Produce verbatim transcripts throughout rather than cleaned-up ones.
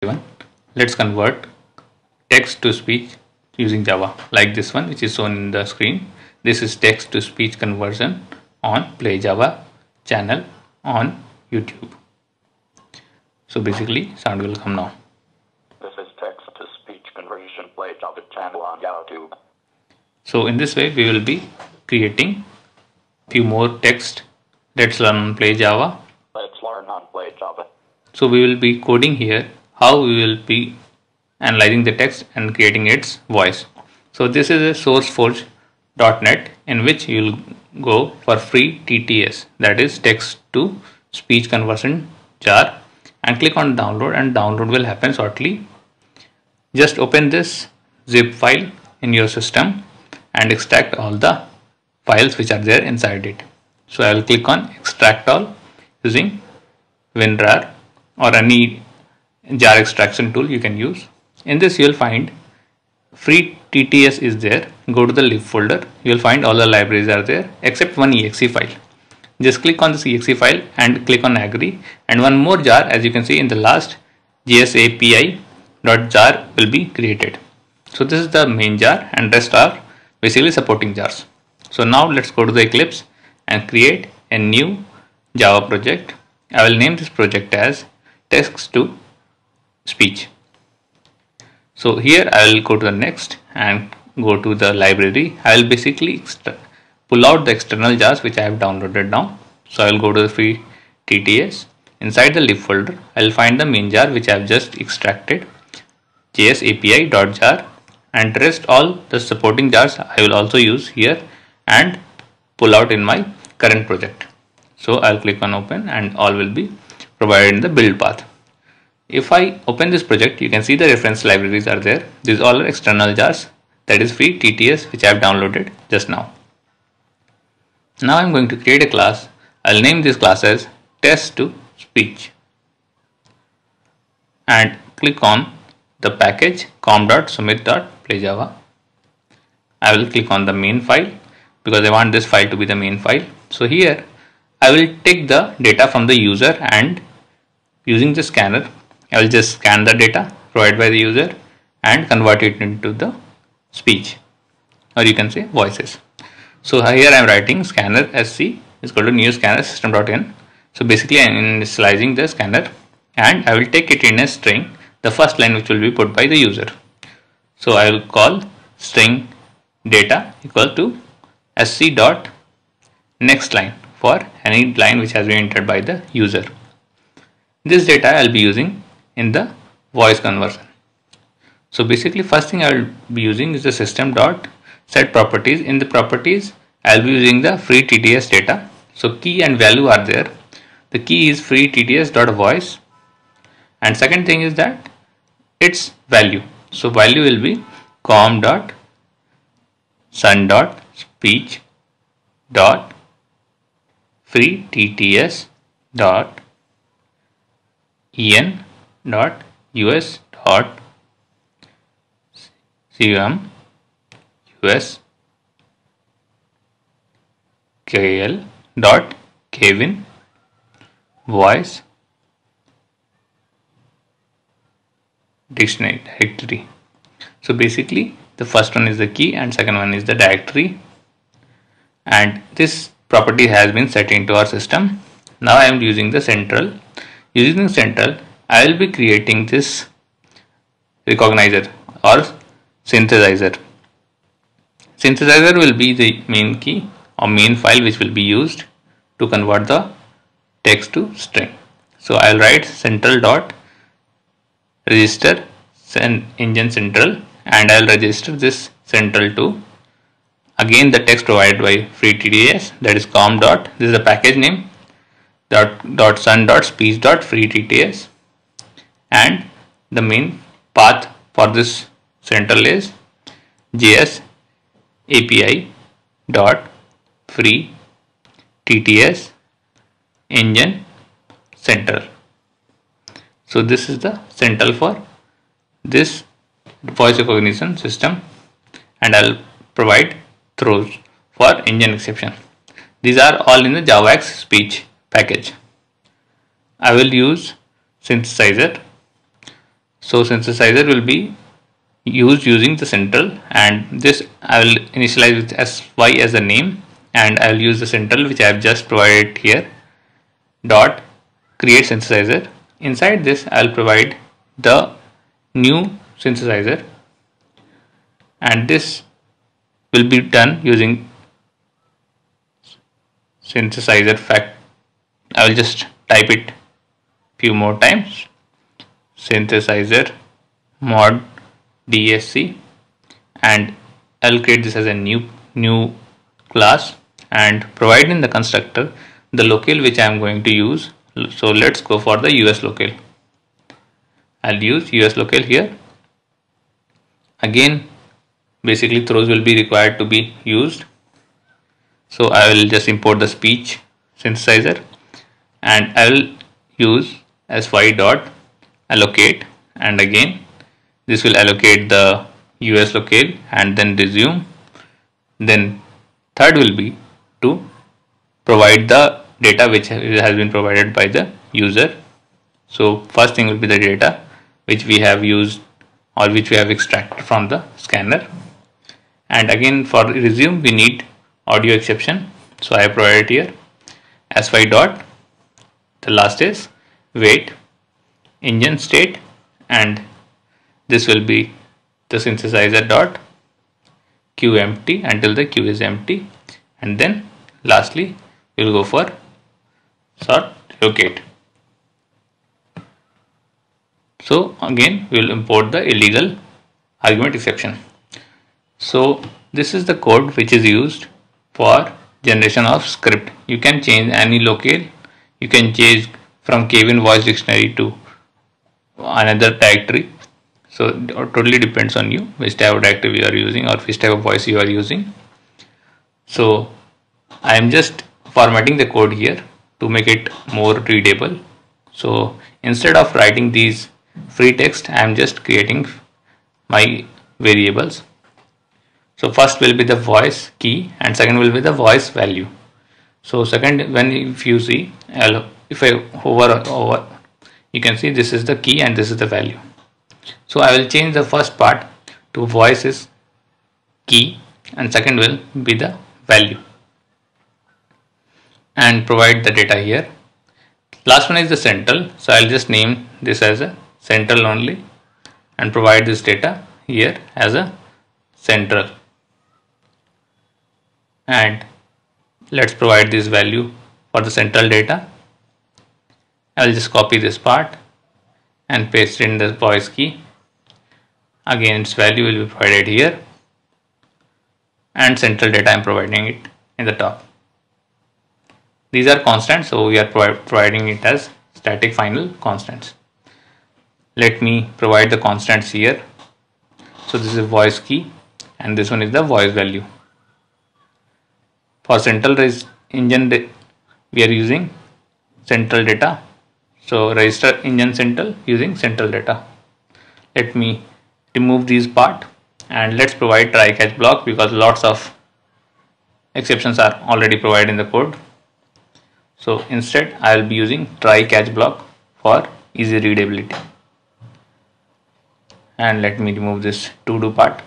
given. Let's convert text to speech using Java, like this one which is shown in the screen. This is text to speech conversion on PlayJava channel on YouTube. So basically sound will come now. This is text to speech conversion PlayJava channel on YouTube. So in this way we will be creating few more text. Let's learn PlayJava. Let's learn on PlayJava. So we will be coding here how we will be analyzing the text and creating its voice. So this is a sourceforge dot net in which you will go for free T T S, that is text to speech conversion jar, and click on download, and download will happen shortly. Just open this zip file in your system and extract all the files which are there inside it. So I will click on extract all using Winrar or any jar extraction tool you can use. In this you will find free T T S is there. Go to the lib folder, you will find all the libraries are there except one E X E file. Just click on this E X E file and click on agree, and one more jar, as you can see in the last, j sapi dot jar will be created. So this is the main jar and rest are basically supporting jars. So now let's go to the Eclipse and create a new Java project. I will name this project as text to speech. So here I will go to the next and go to the library. I will basically pull out the external jars which I have downloaded now. So I will go to the free T T S. Inside the lib folder, I will find the main jar which I have just extracted, j sapi dot jar, and rest all the supporting jars I will also use here and pull out in my current project. So I will click on open and all will be provided in the build path. If I open this project, you can see the reference libraries are there. These all are external jars, that is free T T S, which I have downloaded just now. Now I am going to create a class. I will name this class as Test to Speech and click on the package com dot sumit dot play java. I will click on the main file because I want this file to be the main file. So here I will take the data from the user, and using the scanner I will just scan the data provided by the user and convert it into the speech, or you can say voices. So here I am writing scanner sc is equal to new scanner system dot in. So basically I am initializing the scanner, and I will take it in a string, the first line which will be put by the user. So I will call string data equal to sc dot next line for any line which has been entered by the user. This data I will be using in the voice conversion. So basically first thing I will be using is the system dot set properties. In the properties I will be using the free T T S data. So key and value are there. The key is free T T S dot voice, and second thing is that its value. So value will be com dot sun dot speech dot free T T S dot en dot us dot C M U S kal dot Kevin voice dictionary directory. So basically the first one is the key and second one is the directory, and this property has been set into our system. Now I am using the central. Using central, I will be creating this recognizer or synthesizer. Synthesizer will be the main key or main file which will be used to convert the text to string. So I will write central dot register engine central, and I will register this central to again the text provided by free T T S, that is com dot, this is the package name, dot dot sun dot speech dot free T T S, and the main path for this central is jsapi dot free T T S engine central. So this is the central for this voice recognition system, and I will provide throws for engine exception. These are all in the JavaX speech package. I will use synthesizer So synthesizer will be used using the central, and this I will initialize with S Y as the name, and I will use the central which I have just provided here, dot create synthesizer. Inside this I will provide the new synthesizer, and this will be done using synthesizer fact. I will just type it few more times, synthesizer mod dsc, and I'll create this as a new new class and provide in the constructor the locale which I am going to use. So let's go for the us locale. I'll use us locale here. Again, basically throws will be required to be used, so I will just import the speech synthesizer and I will use sy dot allocate, and again this will allocate the us locale and then resume. Then third will be to provide the data which has been provided by the user. So first thing will be the data which we have used or which we have extracted from the scanner, and again for resume we need audio exception, so I provide here sy dot, the last is wait engine state, and this will be the synthesizer dot queue empty until the queue is empty, and then lastly we will go for sort locate. So again we will import the illegal argument exception. So this is the code which is used for generation of script. You can change any locale, you can change from Kevin voice dictionary to another tag tree. So it totally depends on you which type of tag tree you are using or which type of voice you are using. So I am just formatting the code here to make it more readable. So instead of writing these free text, I am just creating my variables. So first will be the voice key and second will be the voice value. So second, when if you see, if I hover over, you can see this is the key and this is the value. So I will change the first part to voice is key and second will be the value, and provide the data here. Last one is the central, so I'll just name this as a central only and provide this data here as a central, and let's provide this value for the central data. I'll just copy this part and paste in the voice key. Again its value will be provided here, and central data I am providing it in the top. These are constants, so we are providing it as static final constants. Let me provide the constants here. So this is voice key and this one is the voice value. For central engine we are using central data, so register engine central using central data. Let me remove these part and let's provide try catch block because lots of exceptions are already provided in the code. So instead I will be using try catch block for easy readability. And let me remove this to do part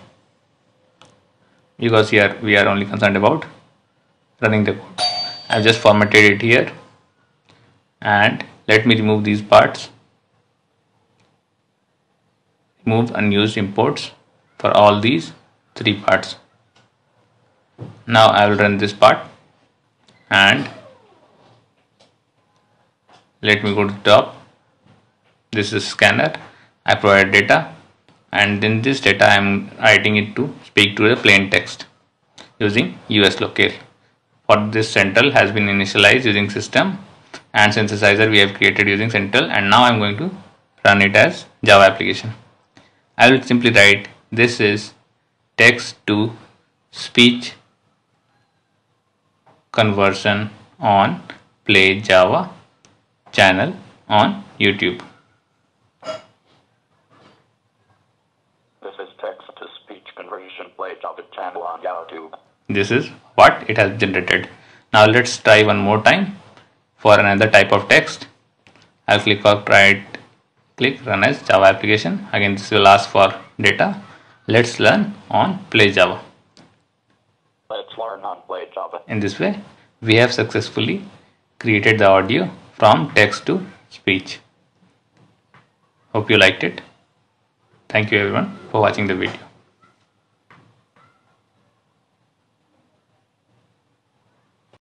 because here we are only concerned about running the code. I have just formatted it here, and let me remove these parts. Remove unused imports for all these three parts. Now I will run this part, and let me go to the top. This is scanner. I provide data, and then this data I am writing it to speak to the plain text using us locale. For this central has been initialized using system, and synthesizer we have created using central, and now I am going to run it as Java application. I will simply write this is text to speech conversion on PlayJava channel on YouTube. This is text to speech conversion PlayJava channel on YouTube. This is what it has generated. Now let's try one more time for another type of text. I'll click on try click run as Java application. Again, this will ask for data. Let's learn on PlayJava. Let's learn on PlayJava. In this way, we have successfully created the audio from text to speech. Hope you liked it. Thank you everyone for watching the video.